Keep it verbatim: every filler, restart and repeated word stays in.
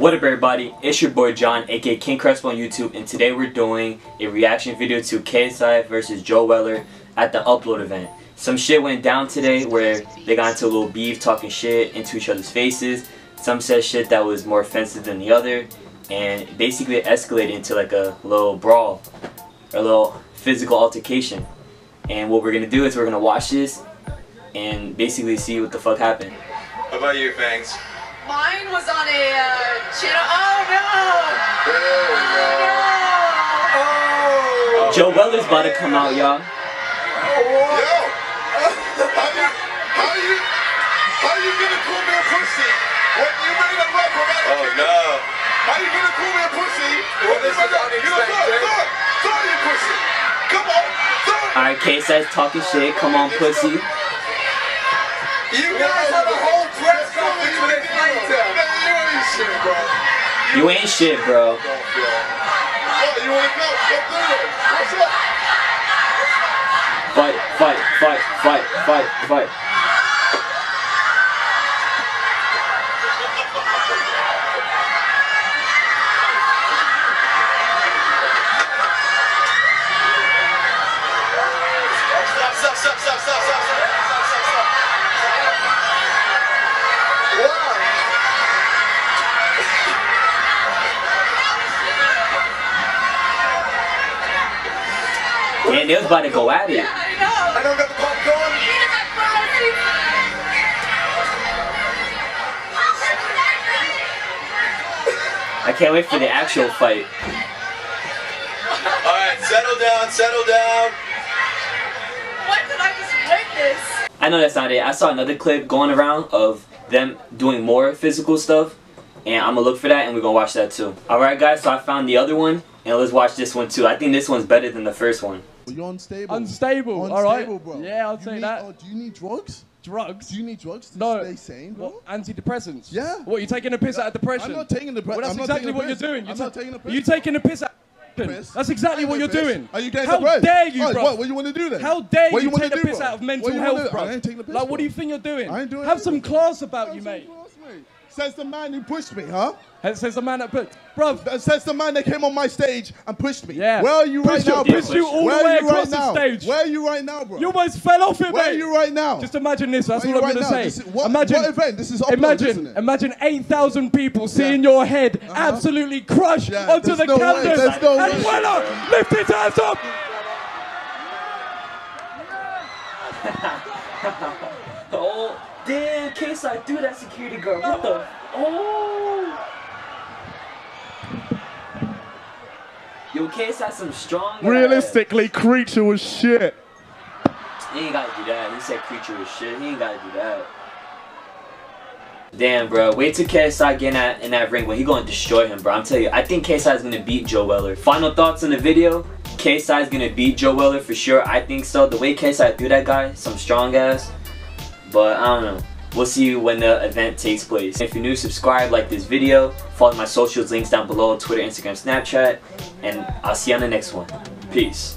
What up everybody, it's your boy John aka King Crespo on YouTube, and today we're doing a reaction video to K S I versus Joe Weller at the Upload event. Some shit went down today where they got into a little beef talking shit into each other's faces. Some said shit that was more offensive than the other, and basically it escalated into like a little brawl, or a little physical altercation. And what we're going to do is we're going to watch this and basically see what the fuck happened. How about you, Fangs? Mine was on a uh, channel. Oh no! Oh, no. Oh, Joe Weller's about to come out, y'all. Yo! How you, how you, how you gonna call me a pussy when you made a rap about the kingdom? Oh no! How you gonna call me a pussy when you made a you know, throw, throw, throw you pussy! Come on, throw! Alright, K S I's talking shit. Come on, pussy. You guys have a whole dress code between the later. Man, you ain't shit, bro. You ain't shit, bro. Fight, fight, fight, fight, fight, fight. Stop, stop, stop, stop, stop, stop, stop. Man, they was about to go at it. Yeah, I know. I don't got the pop going. I can't wait for the actual fight. Alright, settle down, settle down. What did I just witness? I know that's not it. I saw another clip going around of them doing more physical stuff, and I'm gonna look for that and we're gonna watch that too. Alright guys, so I found the other one, and let's watch this one too. I think this one's better than the first one. You're unstable. Unstable. Unstable, all right. Bro. Yeah, I'll take that. Oh, do you need drugs? Drugs? Do you need drugs to no. stay sane, bro? What, antidepressants? Yeah. What, you're taking a piss yeah. out of depression? I'm not taking the depression. Well, that's exactly what you're doing. You're, I'm not taking you're taking a piss out of depression. That's exactly what you're doing. Are you How depressed? dare you, bro? Right, what, what do you want to do then? How dare what you, you take the piss bro? out of mental health, do? bro? I ain't taking the piss, Like, bro. what do you think you're doing? I ain't doing Have some class about you, mate. Says the man who pushed me, huh? Says the man that pushed, bro. Says the man that came on my stage and pushed me. Yeah. Where are you right now, bro? Pushed you all the way across the stage. Where are you right now, bro? You almost fell off it, mate. Where are you right now? Just imagine this. That's all I'm gonna say. Imagine what event? This is Upload, isn't it? Imagine, imagine eight thousand people seeing your head absolutely crushed onto the canvas, and Weller lift his hands up. Oh. Damn, K S I threw that security guard. What the? Oh! Yo, K S I some strong. Realistically, guy. Creature was shit. He ain't gotta do that. He said Creature was shit. He ain't gotta do that. Damn, bro. Wait till K S I get in that, in that ring when he gonna destroy him, bro. I'm telling you, I think K S I's gonna beat Joe Weller. Final thoughts on the video? K S I's gonna beat Joe Weller for sure. I think so. The way K S I threw that guy, some strong ass. But I don't know. We'll see you when the event takes place. If you're new, subscribe, like this video, follow my socials, links down below, Twitter, Instagram, Snapchat, and I'll see you on the next one. Peace.